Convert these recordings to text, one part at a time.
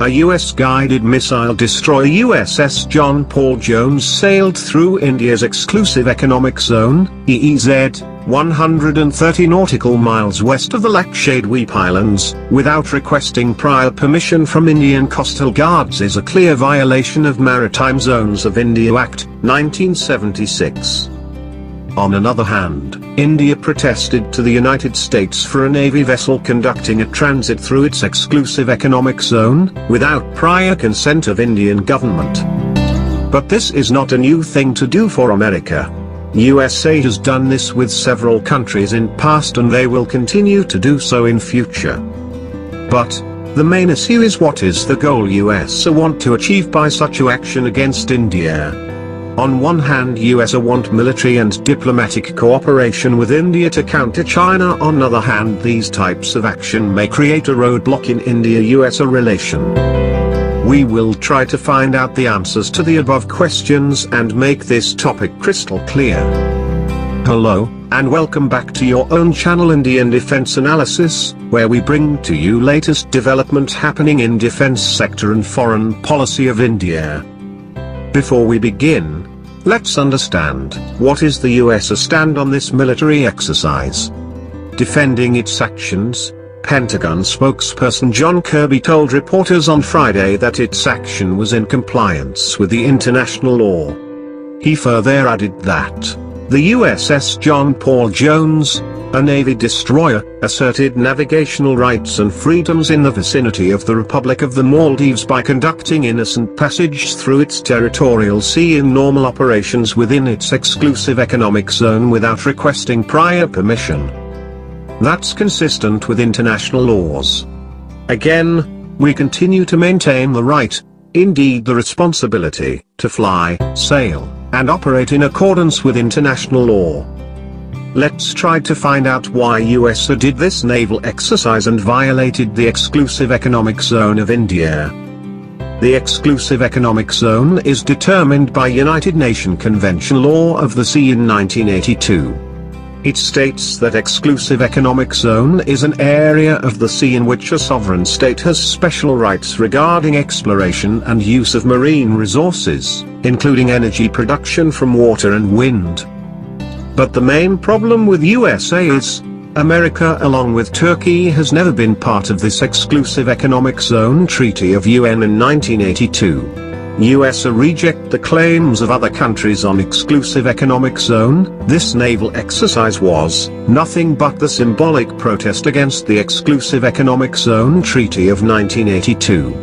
A US-guided missile destroyer USS John Paul Jones sailed through India's exclusive economic zone, EEZ, 130 nautical miles west of the Lakshadweep Islands, without requesting prior permission from Indian coastal guards is a clear violation of Maritime Zones of India Act, 1976. On another hand, India protested to the United States for a Navy vessel conducting a transit through its exclusive economic zone, without prior consent of Indian government. But this is not a new thing to do for America. USA has done this with several countries in past and they will continue to do so in future. But, the main issue is what is the goal USA want to achieve by such an action against India? On one hand USA want military and diplomatic cooperation with India to counter China, on the other hand these types of action may create a roadblock in India-USA relation. We will try to find out the answers to the above questions and make this topic crystal clear. Hello, and welcome back to your own channel Indian Defence Analysis, where we bring to you latest development happening in defence sector and foreign policy of India. Before we begin, let's understand, what is the US's stand on this military exercise? Defending its actions, Pentagon spokesperson John Kirby told reporters on Friday that its action was in compliance with the international law. He further added that, the USS John Paul Jones, a Navy destroyer, asserted navigational rights and freedoms in the vicinity of the Republic of the Maldives by conducting innocent passage through its territorial sea in normal operations within its exclusive economic zone without requesting prior permission. That's consistent with international laws. Again, we continue to maintain the right, indeed the responsibility, to fly, sail, and operate in accordance with international law. Let's try to find out why USA did this naval exercise and violated the exclusive economic zone of India. The exclusive economic zone is determined by United Nations Convention Law of the Sea in 1982. It states that exclusive economic zone is an area of the sea in which a sovereign state has special rights regarding exploration and use of marine resources, including energy production from water and wind. But the main problem with USA is, America along with Turkey has never been part of this exclusive economic zone treaty of UN in 1982. USA reject the claims of other countries on exclusive economic zone. This naval exercise was nothing but the symbolic protest against the exclusive economic zone treaty of 1982.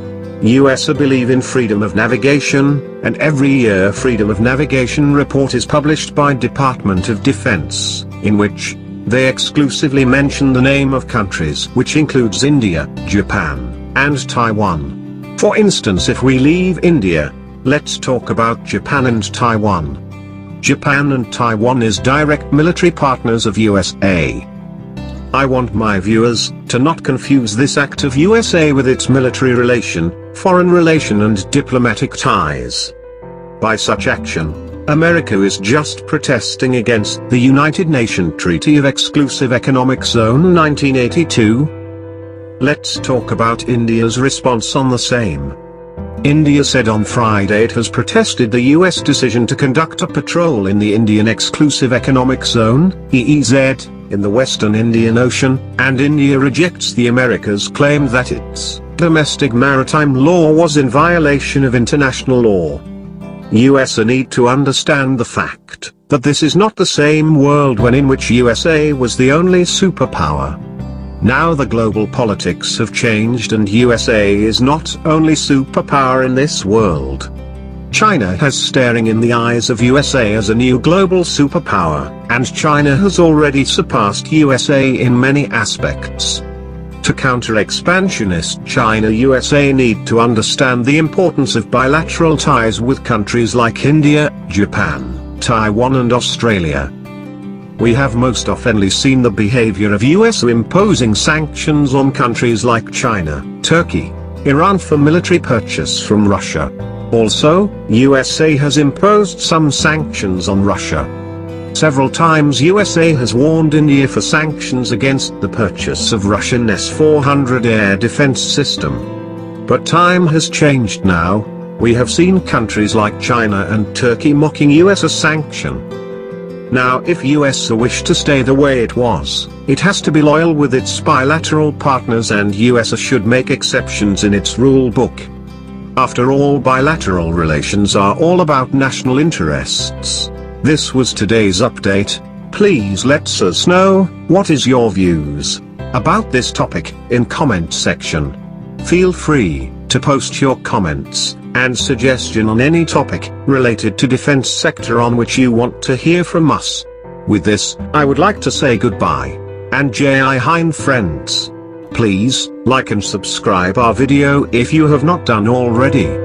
USA believe in freedom of navigation, and every year freedom of navigation report is published by Department of Defense, in which they exclusively mention the name of countries which includes India, Japan, and Taiwan. For instance, if we leave India, let's talk about Japan and Taiwan. Japan and Taiwan is direct military partners of USA. I want my viewers to not confuse this act of USA with its military relation, foreign relation and diplomatic ties. By such action, America is just protesting against the United Nations Treaty of Exclusive Economic Zone 1982. Let's talk about India's response on the same. India said on Friday it has protested the US decision to conduct a patrol in the Indian Exclusive Economic Zone, EEZ, in the Western Indian Ocean, and India rejects the America's claim that its domestic maritime law was in violation of international law. USA need to understand the fact that this is not the same world when in which USA was the only superpower. Now the global politics have changed and USA is not only superpower in this world. China has staring in the eyes of USA as a new global superpower, and China has already surpassed USA in many aspects. To counter expansionist China, USA need to understand the importance of bilateral ties with countries like India, Japan, Taiwan and Australia. We have most often seen the behavior of US imposing sanctions on countries like China, Turkey, Iran for military purchase from Russia. Also, USA has imposed some sanctions on Russia. Several times USA has warned India for sanctions against the purchase of Russian S-400 air defense system. But time has changed now. We have seen countries like China and Turkey mocking US as sanction. Now if US wish to stay the way it was, it has to be loyal with its bilateral partners, and US should make exceptions in its rule book. After all, bilateral relations are all about national interests. This was today's update. Please let us know what is your views about this topic in comment section. Feel free to post your comments and suggestion on any topic related to defense sector on which you want to hear from us. With this, I would like to say goodbye. And J.I. Hine friends. Please like and subscribe our video if you have not done already.